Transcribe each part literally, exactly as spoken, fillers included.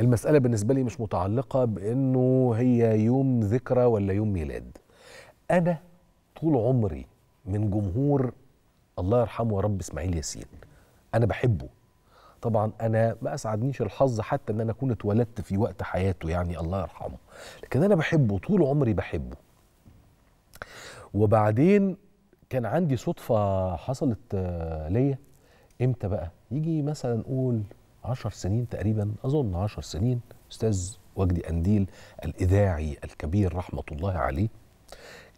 المسألة بالنسبة لي مش متعلقة بأنه هي يوم ذكرى ولا يوم ميلاد. أنا طول عمري من جمهور الله يرحمه يا رب إسماعيل ياسين، أنا بحبه. طبعا أنا ما أسعدنيش الحظ حتى أن أنا أكون اتولدت في وقت حياته يعني الله يرحمه، لكن أنا بحبه طول عمري بحبه. وبعدين كان عندي صدفة حصلت ليا، إمتى بقى؟ يجي مثلا نقول عشر سنين تقريبا، أظن عشر سنين. أستاذ وجدي قنديل الإذاعي الكبير رحمة الله عليه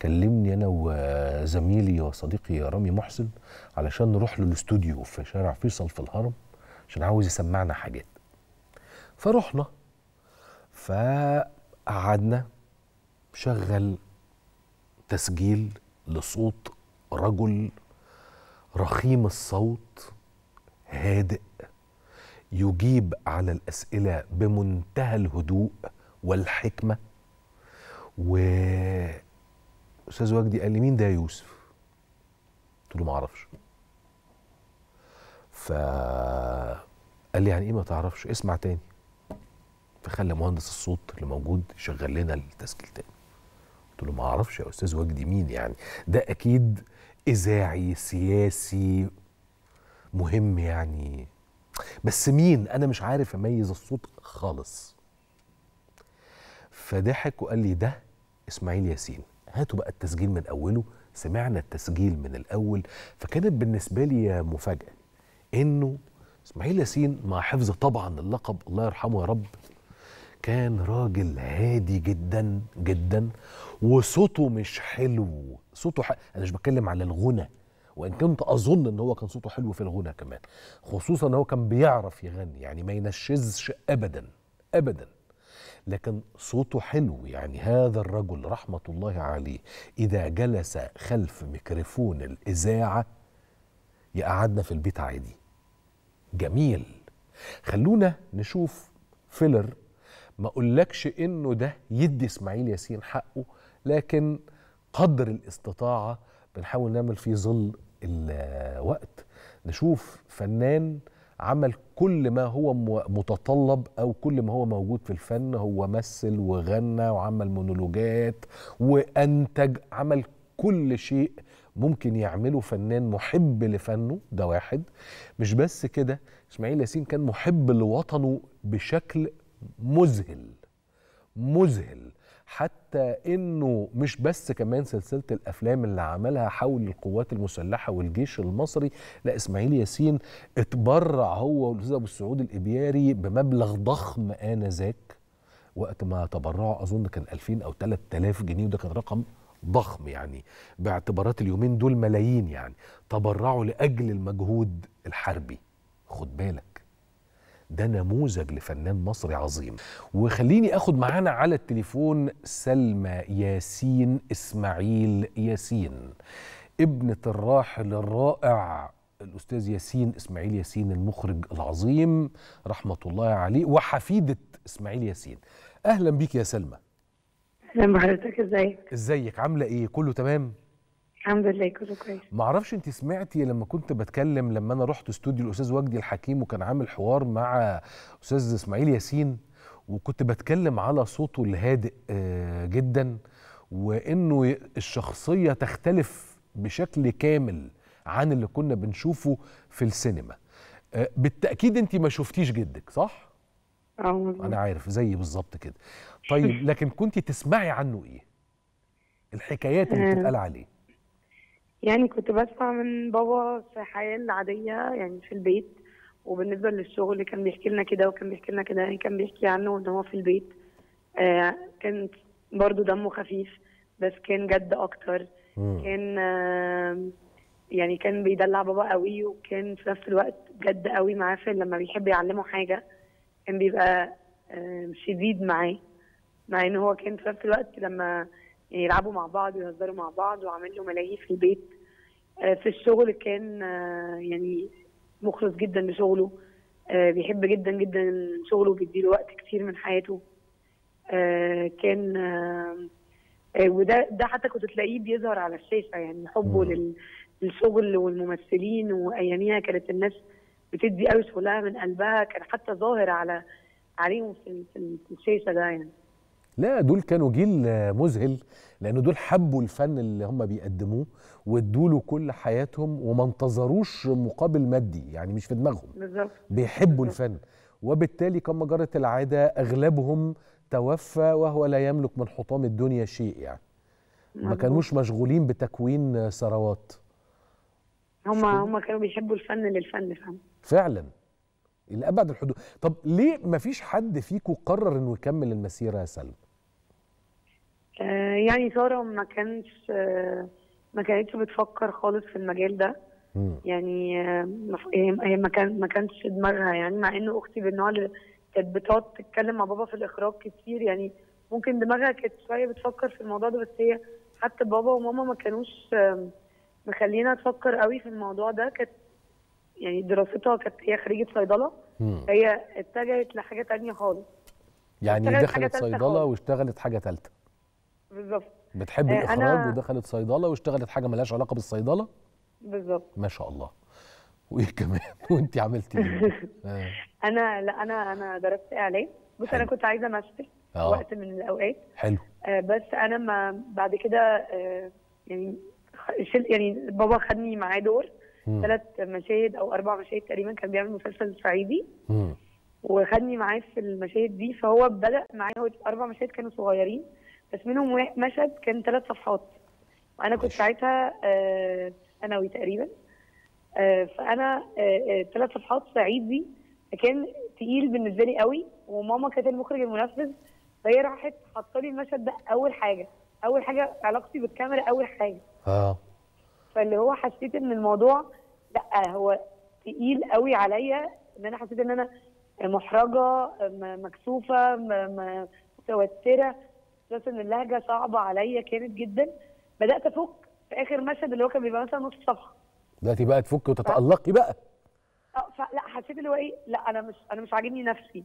كلمني أنا وزميلي وصديقي رامي محسن علشان نروح له الاستوديو في شارع فيصل في الهرم عشان عاوز يسمعنا حاجات. فرحنا فقعدنا، شغل تسجيل لصوت رجل رخيم الصوت هادئ يجيب على الأسئلة بمنتهى الهدوء والحكمة. وأستاذ وجدي قال لي مين ده يا يوسف؟ قلت له ما أعرفش. فقال لي يعني إيه ما تعرفش؟ اسمع تاني. فخلى مهندس الصوت اللي موجود يشغل لنا التسجيل تاني. قلت له ما أعرفش يا أستاذ وجدي مين يعني، ده أكيد إذاعي سياسي مهم يعني، بس مين؟ أنا مش عارف أميز الصوت خالص. فضحك وقال لي ده إسماعيل ياسين، هاتوا بقى التسجيل من أوله. سمعنا التسجيل من الأول، فكانت بالنسبة لي مفاجأة إنه إسماعيل ياسين مع حفظ طبعا اللقب الله يرحمه يا رب كان راجل هادي جدا جدا، وصوته مش حلو، صوته حلو. أنا مش بتكلم على الغنى، وإن كنت أظن إن هو كان صوته حلو في الغنى كمان، خصوصا إن هو كان بيعرف يغني يعني ما ينشزش أبدا أبدا، لكن صوته حلو يعني. هذا الرجل رحمة الله عليه إذا جلس خلف ميكروفون الإذاعة يقعدنا في البيت عادي. جميل. خلونا نشوف فيلر، ما أقولكش إنه ده يدي إسماعيل ياسين حقه، لكن قدر الاستطاعة بنحاول نعمل في ظل الوقت نشوف فنان عمل كل ما هو متطلب أو كل ما هو موجود في الفن. هو مثل وغنى وعمل مونولوجات وأنتج، عمل كل شيء ممكن يعمله فنان محب لفنه. ده واحد. مش بس كده، إسماعيل ياسين كان محب لوطنه بشكل مذهل مذهل، حتى انه مش بس كمان سلسله الافلام اللي عملها حول القوات المسلحه والجيش المصري، لا اسماعيل ياسين اتبرع هو والاستاذ ابو السعود الابياري بمبلغ ضخم انذاك، وقت ما تبرعوا اظن كان ألفين او ثلاثة آلاف جنيه، وده كان رقم ضخم يعني باعتبارات اليومين دول ملايين يعني. تبرعوا لاجل المجهود الحربي. خد بالك ده نموذج لفنان مصري عظيم. وخليني اخد معانا على التليفون سلمى ياسين اسماعيل ياسين، ابنة الراحل الرائع الاستاذ ياسين اسماعيل ياسين المخرج العظيم رحمة الله عليه، وحفيدة اسماعيل ياسين. اهلا بيك يا سلمى. اهلا بحضرتك. ازيك؟ ازيك، عاملة ايه؟ كله تمام؟ الحمد لله كله كويس. معرفش انت سمعتي لما كنت بتكلم، لما انا رحت استوديو الاستاذ وجدي الحكيم وكان عامل حوار مع استاذ اسماعيل ياسين، وكنت بتكلم على صوته الهادئ جدا، وانه الشخصيه تختلف بشكل كامل عن اللي كنا بنشوفه في السينما. بالتاكيد انت ما شفتيش جدك صح؟ اه انا عارف زي بالظبط كده. طيب لكن كنت تسمعي عنه ايه؟ الحكايات اللي بتتقال عليه. يعني كنت بسمع من بابا في الحياة العادية يعني في البيت، وبالنسبة للشغل كان بيحكي لنا كده وكان بيحكي لنا كده، كان بيحكي عنه ان هو في البيت آه كان برضه دمه خفيف بس كان جد أكتر. مم. كان آه يعني كان بيدلع بابا قوي، وكان في نفس الوقت جد قوي معاه في لما بيحب يعلمه حاجة كان بيبقى آه شديد معاه، مع ان هو كان في نفس الوقت لما يلعبوا مع بعض ويهزروا مع بعض وعامل له ملاهي في البيت. في الشغل كان يعني مخلص جدا لشغله، بيحب جدا جدا شغله وبيديله وقت كتير من حياته. كان وده ده حتى كنت تلاقيه بيظهر على الشاشه يعني حبه للشغل والممثلين، واياميها كانت الناس بتدي قوي شغلها من قلبها، كان حتى ظاهر على عليهم في في الشاشه ده يعني. لا دول كانوا جيل مذهل، لأن دول حبوا الفن اللي هم بيقدموه وادوا له كل حياتهم وما انتظروش مقابل مادي، يعني مش في دماغهم بالظبط، بيحبوا بالزبط. الفن، وبالتالي كما جرت العادة أغلبهم توفى وهو لا يملك من حطام الدنيا شيء، يعني ما كانوش مشغولين بتكوين ثروات. هم هم كانوا بيحبوا الفن للفن فهم. فعلا لأبعد الحدود. طب ليه ما فيش حد فيكم قرر إنه يكمل المسيرة يا سلمى؟ يعني سارة ما كانتش ما كانتش بتفكر خالص في المجال ده. م. يعني هي ما كانتش دماغها، يعني مع إنه أختي بالنوع اللي كانت بتقعد تتكلم مع بابا في الإخراج كتير، يعني ممكن دماغها كانت شوية بتفكر في الموضوع ده، بس هي حتى بابا وماما ما كانوش مخلينا تفكر قوي في الموضوع ده. كانت يعني دراستها كانت هي خريجة صيدلة، هي اتجهت لحاجة تانية خالص، يعني دخلت صيدلة واشتغلت حاجة تالتة. بالظبط، بتحب آه الإخراج ودخلت صيدلة واشتغلت حاجة مالهاش علاقة بالصيدلة. بالظبط، ما شاء الله. وإيه كمان وأنتِ عملتي إيه؟ آه. أنا لا أنا أنا درست إعلام. بص أنا كنت عايزة ماستر آه. وقت من الأوقات. حلو. آه بس أنا ما بعد كده آه يعني يعني بابا خدني معاه دور ثلاث مشاهد او اربع مشاهد تقريبا، كان بيعمل مسلسل صعيدي وخدني معاه في المشاهد دي، فهو بدا معايا هو اربع مشاهد كانوا صغيرين بس منهم مشهد كان ثلاث صفحات، وانا كنت ساعتها ثانوي تقريبا، فانا ثلاث صفحات صعيدي كان تقيل بالنسبه لي قوي، وماما كانت المخرج المنفذ، فهي راحت حاطه لي المشهد ده اول حاجه، اول حاجه علاقتي بالكاميرا اول حاجه. اه فاللي هو حسيت ان الموضوع لا هو تقيل قوي عليا، ان انا حسيت ان انا محرجه مكسوفه متوتره، خصوصا ان اللهجه صعبه عليا كانت جدا. بدات افك في اخر مشهد اللي هو كان بيبقى مثلا نص صفحه، بداتي بقى تفكي وتتالقي بقى. اه لا حسيت اللي هو ايه، لا انا مش انا مش عاجبني نفسي.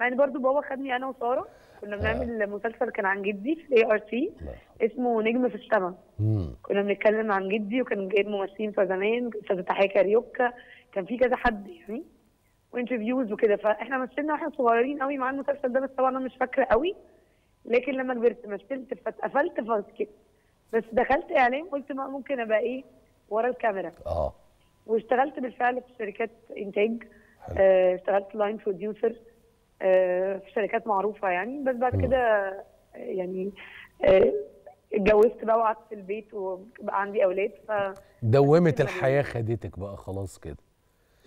مع ان برضه بابا خدني انا وساره كنا بنعمل آه. مسلسل كان عن جدي في الاي ار تي اسمه نجم في السما، كنا بنتكلم عن جدي وكان جايب ممثلين بتوع زمان، استاذ تحية كاريوكا، كان في كذا حد يعني، وانترفيوز وكده، فاحنا مثلنا واحنا صغيرين قوي مع المسلسل ده، بس طبعا انا مش فاكره قوي، لكن لما كبرت مثلت فاتقفلت فكده، بس دخلت اعلام قلت ما ممكن ابقى ايه ورا الكاميرا. اه واشتغلت بالفعل في شركات انتاج، آه اشتغلت لاين بروديوسر في شركات معروفه يعني، بس بعد كده يعني اتجوزت بقى وقعدت في البيت وبقى عندي اولاد، ف دومت الحياه خدتك بقى خلاص كده.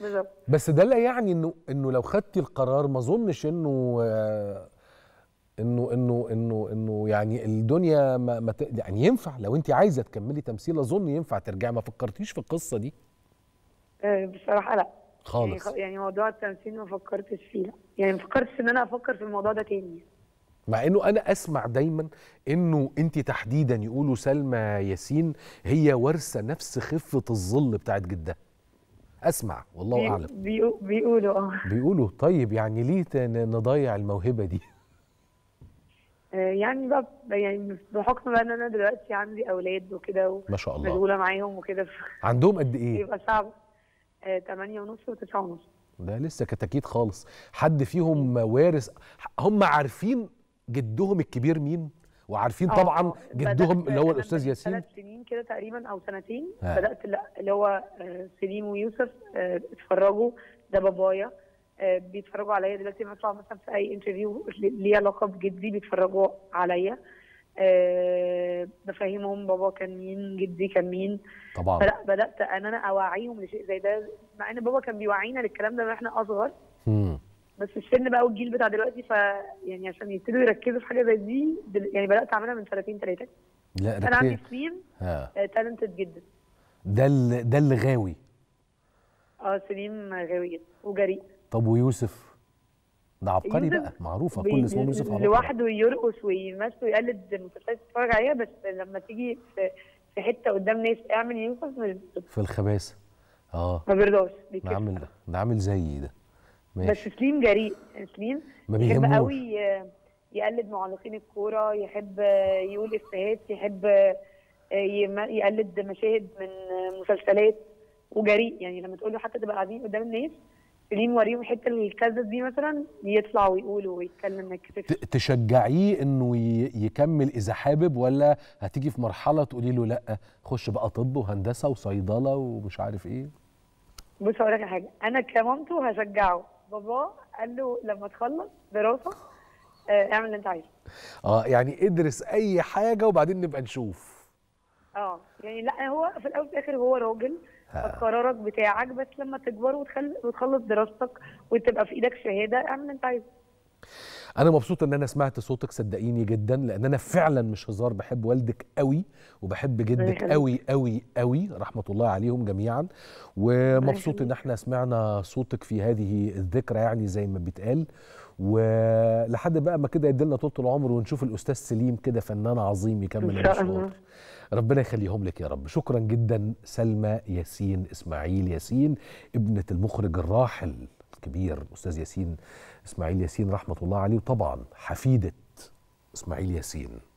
بالظبط، بس ده لا يعني انه انه لو خدتي القرار ما اظنش انه انه انه انه انه يعني الدنيا ما, ما ت... يعني ينفع لو انت عايزه تكملي تمثيل اظن ينفع ترجعي، ما فكرتيش في القصه دي؟ بصراحه لا خالص، يعني موضوع التمثيل ما فكرتش فيه، يعني ما فكرتش ان انا افكر في الموضوع ده تاني، مع انه انا اسمع دايما انه انت تحديدا يقولوا سلمى ياسين هي وارثه نفس خفه الظل بتاعت جدها، اسمع والله بي اعلم بيقو بيقولوا اه بيقولوا طيب يعني ليه نضيع الموهبه دي؟ يعني بقى يعني بحكم بقى ان انا دلوقتي عندي اولاد وكده ما شاء الله مشغوله معاهم وكده. عندهم قد ايه؟ يبقى صعب ثمانية ونص وتسعة ونص. ده لسه كتاكيد خالص. حد فيهم وارث؟ هم عارفين جدهم الكبير مين؟ وعارفين طبعا جدهم اللي هو الاستاذ ياسين. ثلاث سنين كده تقريبا او سنتين ها. بدات اللي هو سليم ويوسف اتفرجوا، ده بابايا بيتفرجوا عليا دلوقتي، لما اطلع مثلا في اي انترفيو ليه علاقه بجدي بيتفرجوا عليا، بفهمهم بابا كان مين جدي كان مين. طبعا فلا بدات ان انا اوعيهم لشيء زي ده، مع ان بابا كان بيوعينا للكلام ده واحنا اصغر. امم بس السن بقى والجيل بتاع دلوقتي، ف يعني عشان يبتدوا يركزوا في حاجه زي دي يعني بدات اعملها من سنتين ثلاثه. لا انا عندي سليم تالنتد جدا، ده ده اللي غاوي. اه سليم غاوي جدا وجريء. طب ويوسف؟ ده عبقري بقى، معروفه كل اسمه يوسف عبقري، لوحده يرقص ويمثل ويقلد المسلسلات تتفرج عليها، بس لما تيجي في حته قدام ناس اعمل يوسف في الخباثه اه ما بيرضاش، ده عامل ده ده عامل زيي ده ماشي. بس سليم جريء، سليم بيحب قوي يقلد معلقين الكوره، يحب يقول افيهات، يحب يقلد مشاهد من مسلسلات، وجريء يعني لما تقول له حتى تبقى قاعدين قدام الناس ليه موريهم حته الكذب دي مثلا يطلع ويقول ويتكلم ما يتكسفش. تشجعيه انه يكمل اذا حابب، ولا هتيجي في مرحله تقولي له لا خش بقى طب وهندسه وصيدله ومش عارف ايه؟ بص هقول لك على حاجه، انا كمامته هشجعه. بابا قال له لما تخلص دراسه اعمل اللي انت عايزه. اه يعني ادرس اي حاجه وبعدين نبقى نشوف. اه يعني لا هو في الاول وفي الاخر هو راجل، قرارك بتاعك، بس لما تكبر وتخلص دراستك وتبقى في ايدك شهاده اعمل اللي انت عايزه. انا مبسوط ان انا سمعت صوتك صدقيني جدا، لان انا فعلا مش هزار بحب والدك قوي وبحب جدك قوي قوي قوي، رحمه الله عليهم جميعا، ومبسوط ان احنا سمعنا صوتك في هذه الذكرى يعني زي ما بيتقال. ولحد بقى ما كده يديلنا طول العمر ونشوف الاستاذ سليم كده فنان عظيم يكمل المشوار، ربنا يخليهم لك يا رب. شكرا جدا سلمى ياسين اسماعيل ياسين ابنه المخرج الراحل الكبير الاستاذ ياسين إسماعيل ياسين رحمة الله عليه، وطبعا حفيدة إسماعيل ياسين.